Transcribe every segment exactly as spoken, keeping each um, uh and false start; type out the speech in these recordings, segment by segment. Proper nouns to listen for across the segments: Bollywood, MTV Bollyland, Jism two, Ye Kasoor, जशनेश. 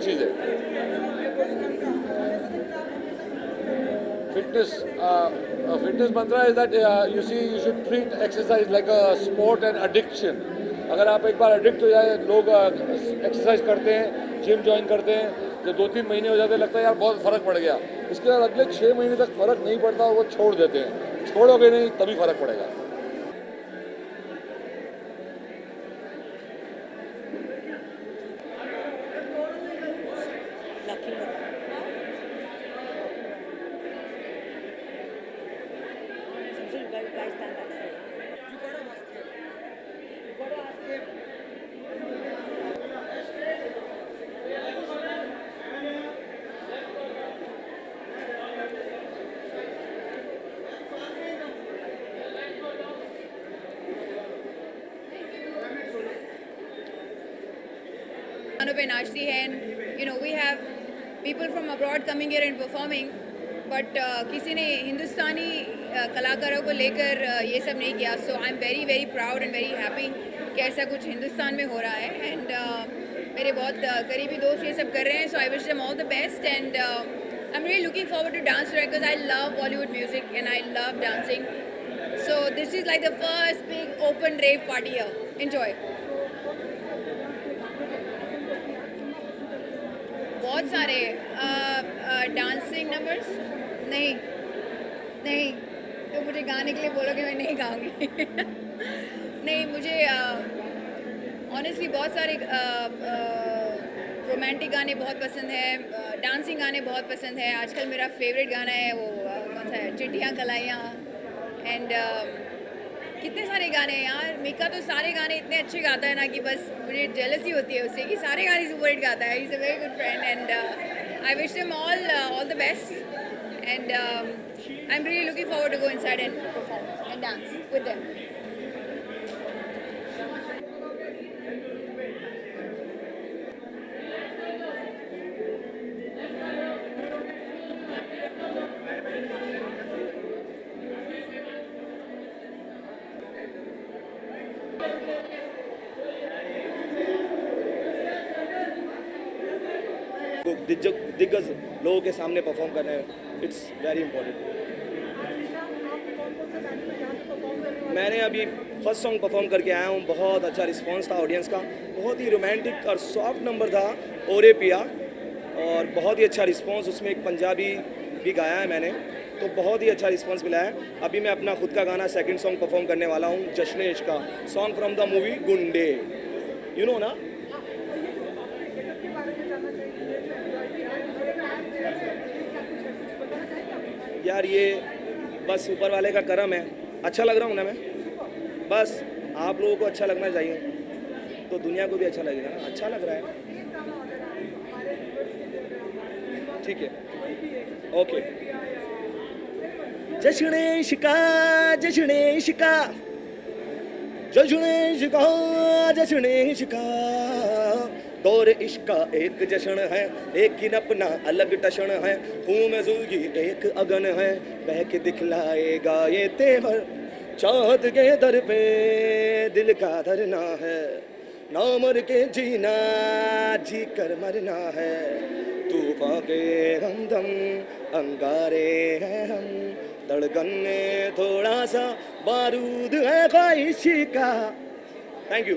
अलग चीज़ है। Fitness, uh, uh, fitness mantra is that uh, you see you should treat exercise like a sport and addiction. अगर आप एक बार addict हो जाए, लोग exercise करते हैं, gym join करते हैं, जब दो तीन महीने हो जाते हैं लगता है यार बहुत फर्क पड़ गया, इसके बाद अगले छः महीने तक फर्क नहीं पड़ता और वो छोड़ देते हैं। छोड़ोगे नहीं तभी फर्क पड़ेगा। पे नाचती है and you know we have people from abroad coming here and performing, but किसी ने हिंदुस्तानी uh, कलाकारों को लेकर uh, ये सब नहीं किया। So I am very very proud and very happy कि ऐसा कुछ हिंदुस्तान में हो रहा है एंड uh, मेरे बहुत uh, करीबी दोस्त ये सब कर रहे हैं। So I wish them all the best and I am really looking forward to dance too because I love Bollywood music and I love dancing. So this is like the first big open rave party here. Enjoy. बहुत सारे dancing numbers नहीं नहीं तो मुझे गाने के लिए बोलोगे मैं नहीं गाऊंगी। नहीं, मुझे ऑनेस्टली uh, बहुत सारे रोमांटिक uh, uh, गाने बहुत पसंद है, डांसिंग uh, गाने बहुत पसंद है। आजकल मेरा फेवरेट गाना है वो uh, कौन सा है, चिट्ठियाँ कलाइयाँ एंड uh, कितने सारे गाने हैं यार। मीका तो सारे गाने इतने अच्छे गाता है ना कि बस मुझे जेलसी होती है उससे कि सारे गाने सुपरहिट गाता है। Is a very good friend and I wish them all all the best and I am really looking forward to go inside and perform and dance with them. दिग्गज लोगों के सामने परफॉर्म करना है, इट्स वेरी इंपॉर्टेंट। मैंने अभी first song perform करके आया हूँ, बहुत अच्छा रिस्पांस था ऑडियंस का, बहुत ही रोमांटिक और सॉफ्ट नंबर था ओरे पिया और बहुत ही अच्छा रिस्पांस। उसमें एक पंजाबी भी गाया है मैंने तो बहुत ही अच्छा रिस्पांस मिला है। अभी मैं अपना खुद का गाना सेकेंड सॉन्ग परफॉर्म करने वाला हूँ, जशनेश का song from the movie Gunday, you know ना। यार ये बस ऊपर वाले का करम है, अच्छा लग रहा हूँ ना मैं, बस आप लोगों को अच्छा लगना चाहिए तो दुनिया को भी अच्छा लगेगा ना। अच्छा लग रहा है, ठीक है, ओके। जशनेश का जशनेश का जशनेश का जशनेश का दौर इश्का एक जश्न है, एक ही अपना अलग टशन है, खूं में जुल्गी एक अगन है, बह के दिखलाएगा ये तेवर, चाहत के दर पे दिल का धरना है, ना मर के जीना जी कर मरना है, तूफान के हमदम अंगारे हैं हम, धड़कन में थोड़ा सा बारूद है ख्वाहिशी का। थैंक यू,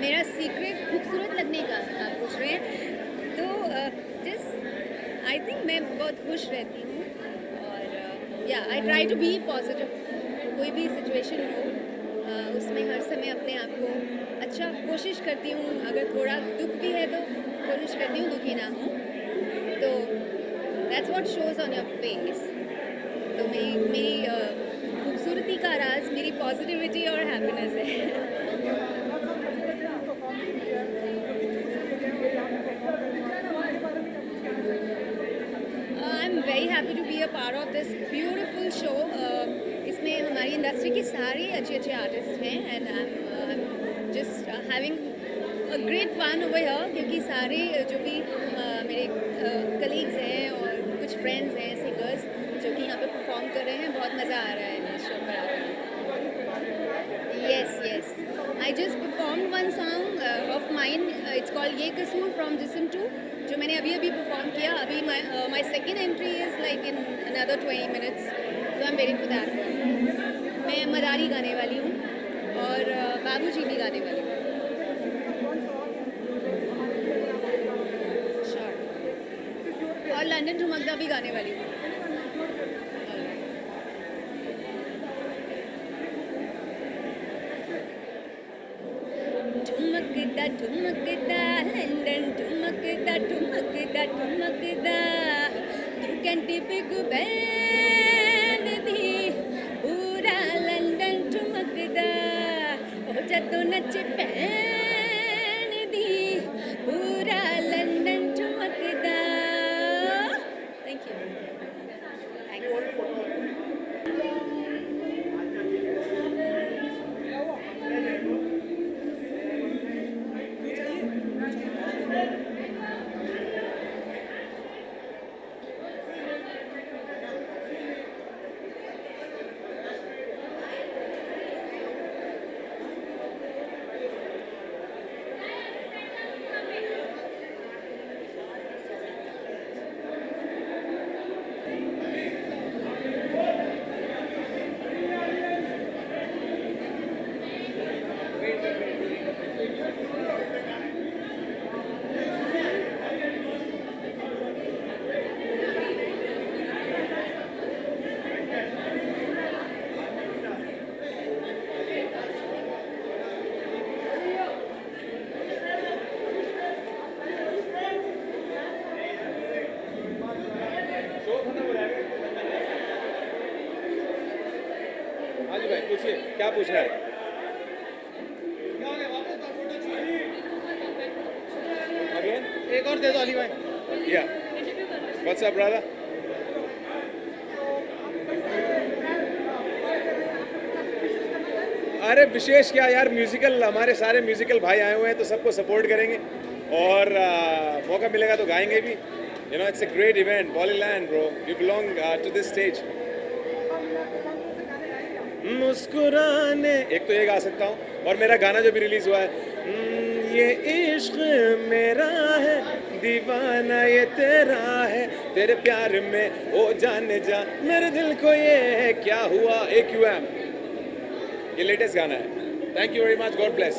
मेरा सीक्रेट खूबसूरत लगने का आप पूछ रहे हैं तो जस्ट आई थिंक मैं बहुत खुश रहती हूँ और या I try to be positive. कोई भी सिचुएशन हो uh, उसमें हर समय अपने आप को अच्छा, कोशिश करती हूँ, अगर थोड़ा दुख भी है तो कोशिश करती हूँ दुखी ना हूँ, तो that's what shows on your face. तो मेरी मेरी uh, खूबसूरती का राज मेरी पॉजिटिविटी और हैप्पीनेस है। happy to be a part of this beautiful show. Uh, इसमें हमारी इंडस्ट्री के सारे अच्छे अच्छे आर्टिस्ट हैं and I'm uh, just uh, having a great fun over here क्योंकि सारे जो भी uh, मेरे कलीग्स uh, हैं और कुछ फ्रेंड्स हैं सिंगर्स जो कि यहाँ पे परफॉर्म कर रहे हैं, बहुत मज़ा आ रहा है इस शो पर आकर. Yes, yes. I just performed one song uh, of mine. Uh, it's called Ye Kasoor from Jism two. जो मैंने अभी अभी perform किया. अभी my uh, my second entry is like in another twenty minutes. So I'm waiting for that. मैं मरारी गाने वाली हूँ और uh, बाबूजी भी गाने वाली हूँ. Sure. और लंदन झुमकदा भी गाने वाली हूँ. झुमकदा झुमकदा लंदन झुमकदा झुमकदा झुमकदा तू कैंटी बिग बैंड दी पूरा लंदन झुमकदा ओ जदों नच पैन दी पूरा लंदन झुमकदा. Thank you. क्या पूछना है? Again? एक और दे दो अली भाई. Yeah. What's up, brother? अरे विशेष क्या यार, म्यूजिकल हमारे सारे म्यूजिकल भाई आए हुए हैं तो सबको सपोर्ट करेंगे और आ, मौका मिलेगा तो गाएंगे भी. You know, it's a great event, Bollyland, bro. You belong uh, to this stage. मुस्कुराने एक तो ये गा सकता हूँ और मेरा गाना जो भी रिलीज हुआ है ये इश्क मेरा है दीवाना ये तेरा है तेरे प्यार में ओ जाने जा मेरे दिल को ये है क्या हुआ. एक यू एम ये लेटेस्ट गाना है. Thank you very much. God bless.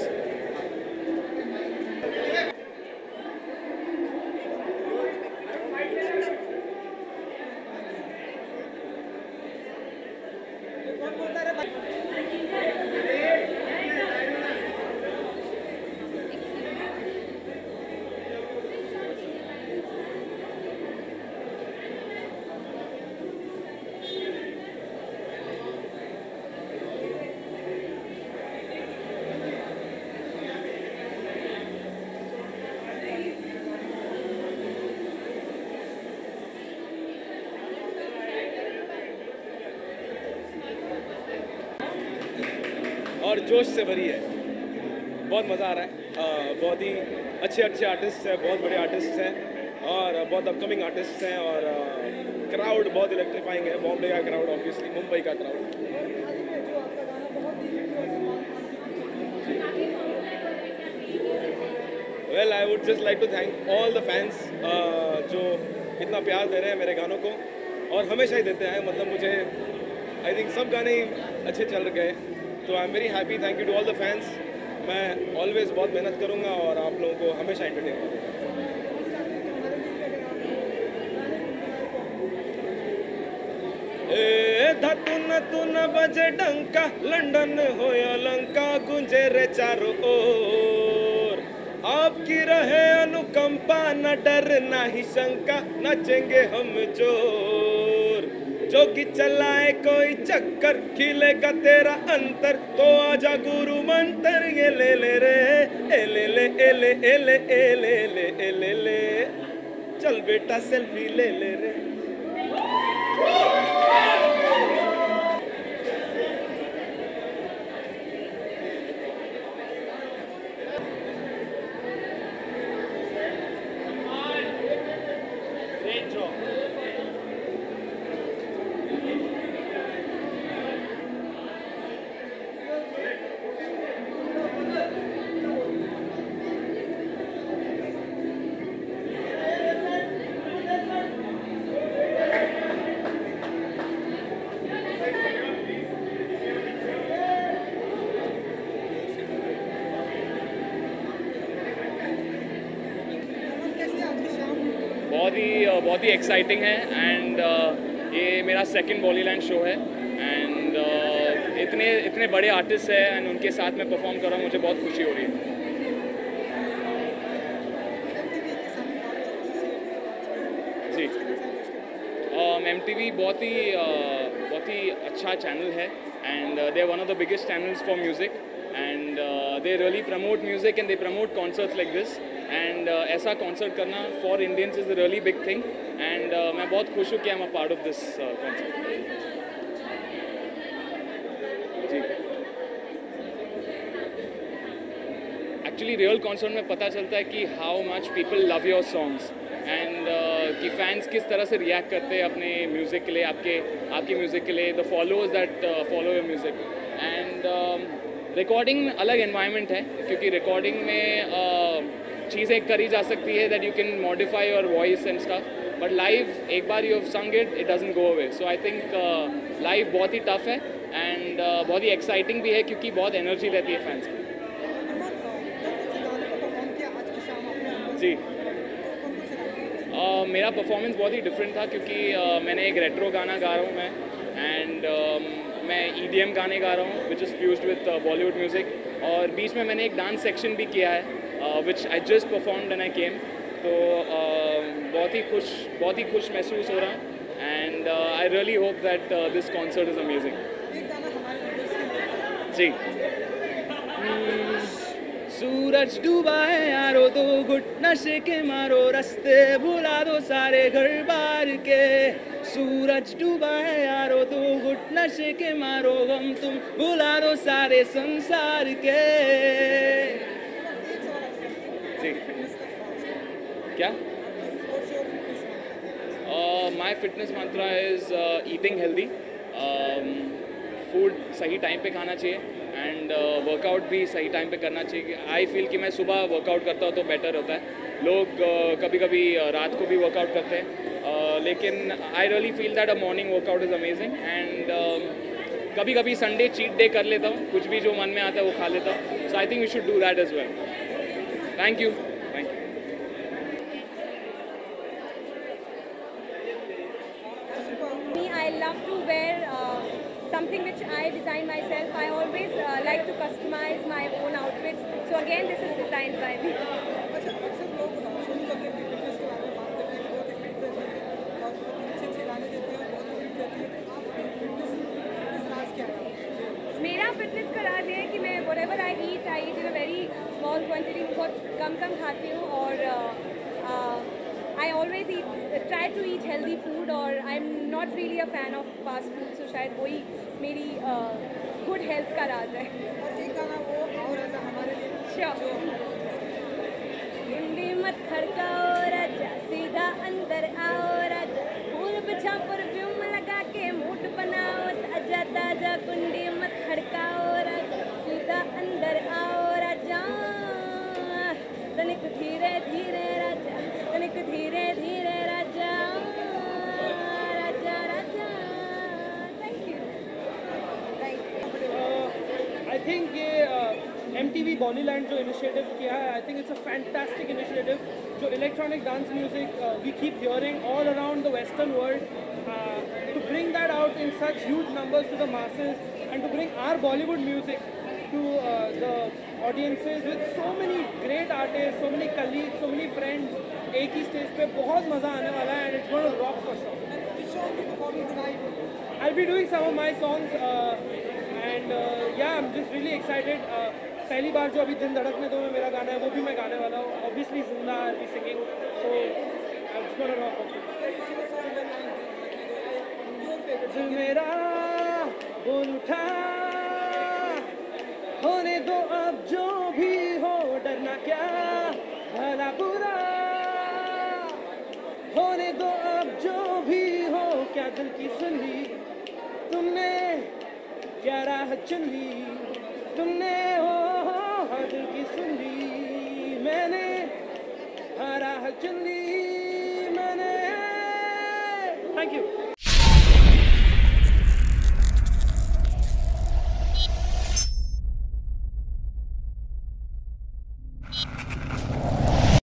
और जोश से भरी है, बहुत मज़ा आ रहा है. आ, बहुत ही अच्छे अच्छे आर्टिस्ट हैं, बहुत बड़े आर्टिस्ट हैं और बहुत अपकमिंग आर्टिस्ट हैं और क्राउड बहुत इलेक्ट्रीफाइंग है. बॉम्बे का क्राउड ऑब्वियसली, मुंबई का crowd. Well I would just like to thank all the fans जो इतना प्यार दे रहे हैं मेरे गानों को और हमेशा ही देते हैं. मतलब मुझे आई थिंक सब गाने ही अच्छे चल गए तो I am very happy. Thank you to all the fans. मैं ऑलवेज बहुत मेहनत करूँगा और आप लोगों को हमेशा एंटरटेन करूँगा. तुन तुन बजे डंका लंदन होया लंका गुंजे रे चारों ओर आपकी रहे अनुकंपा न डर ना ही शंका नचेंगे हम जोर जोगी चलाए कोई चक्कर खिलेगा तेरा अंतर तो आजा गुरु मंतर ये ले ले रे एले ले एले एले एले ले ले चल बेटा सेल्फी ले ले रे. बहुत ही एक्साइटिंग है एंड uh, ये मेरा सेकंड बॉलीलैंड शो है एंड uh, इतने इतने बड़े आर्टिस्ट हैं एंड उनके साथ मैं परफॉर्म कर रहा हूँ, मुझे बहुत खुशी हो रही है। जी एम टी वी बहुत ही uh, बहुत ही अच्छा चैनल है and they are one of the biggest channels for music and they really promote music and they promote concerts like this and ऐसा कॉन्सर्ट करना for Indians is a really big thing and मैं बहुत खुश हूँ कि I am a part of this concert. जी actually real concert में पता चलता है कि how much people love your songs and कि फैंस किस तरह से रिएक्ट करते हैं अपने म्यूज़िक के लिए, आपके आपके म्यूज़िक के लिए, the followers that follow your music. And recording में अलग एनवायरनमेंट है क्योंकि रिकॉर्डिंग में uh, चीज़ें करी जा सकती है that you can modify your voice and stuff, but live एक बार you have sung it, it doesn't go away. So I think live बहुत ही टफ है एंड uh, बहुत ही एक्साइटिंग भी है क्योंकि बहुत एनर्जी रहती है फैंस की। जी Uh, मेरा परफॉर्मेंस बहुत ही डिफरेंट था क्योंकि uh, मैंने एक रेट्रो गाना गा रहा हूँ मैं एंड um, मैं ई डी एम गाने गा रहा हूँ which is fused with Bollywood music, और बीच में मैंने एक डांस सेक्शन भी किया है which I just performed and I came. तो uh, बहुत ही खुश बहुत ही खुश महसूस हो रहा हूँ and I really hope that this concert is amazing. जी सूरज डूबा है यारो, दो घुट नशे के मारो, रस्ते भुला दो सारे घर बार के। सूरज डूबा है यारो, दो घुट नशे के मारो, गम तुम भुला दो सारे संसार के। ठीक क्या my fitness Mantra is eating healthy, food सही टाइम पे खाना चाहिए एंड वर्कआउट uh, भी सही टाइम पे करना चाहिए। आई फील कि मैं सुबह वर्कआउट करता हूँ तो बेटर होता है, लोग uh, कभी कभी uh, रात को भी वर्कआउट करते हैं uh, लेकिन I really feel that a morning workout is amazing and कभी कभी संडे चीट डे कर लेता हूँ, कुछ भी जो मन में आता है वो खा लेता हूँ। So I think you should do that as well. Thank you. Something which I design myself. I always uh, like to customize my own outfits. So again, this is designed by me. अच्छा अक्सर लोग सुन करके fitness के बारे में बात करते हैं, बहुत ही फिट रहते हैं और अच्छे अच्छे गाने देते हैं, बहुत ही फिट रहते हैं। आपका फिटनेस फिटनेस राज क्या है? मेरा फिटनेस का राज ये है कि मैं whatever I eat, I eat in a very small quantity, बहुत कम कम खाती हूँ और uh, uh, I always eat, uh, try to eat healthy food और I'm not really a fan of fast food, so शायद वही मेरी गुड हेल्थ का राज है। गुंडे मत खड़काओ राजा, सीधा अंदर आओ राजा, फूल बिछा परफ्यूम लगा के मूड बनाओ ताजा ताजा। गुंडे मत खड़काओ राजा, सीधा अंदर आओ राजा, तनिक धीरे धीरे राजा, तनिक धीरे धीरे राजा। आई थिंक ये एम टी वी बॉलीलैंड जो इनिशिएटिव किया है, I think it's a fantastic initiative. जो electronic dance music we keep hearing all around the western world, to bring that out in such huge numbers to the masses and to bring our Bollywood music to the audiences with so many great artist, so many colleague, so many friends एक ही stage पे, बहुत मज़ा आने वाला है and it's going to rock for sure. I will be doing some of my songs and yeah I am just really excited. पहली बार जो अभी दिन धड़कने दो में मेरा गाना है वो भी मैं गाने वाला हूँ, ऑब्वियसली जिंदा भी सिंगिंग। तो दिल मेरा बोल उठा, होने दो अब जो भी हो, डरना क्या भला बुरा, होने दो अब जो भी हो, क्या दिल की सुन ली तुमने, क्या राह चुन ली तुमने, हो हद की सुन ली मैंने, राह चुन ली मैंने। Thank you.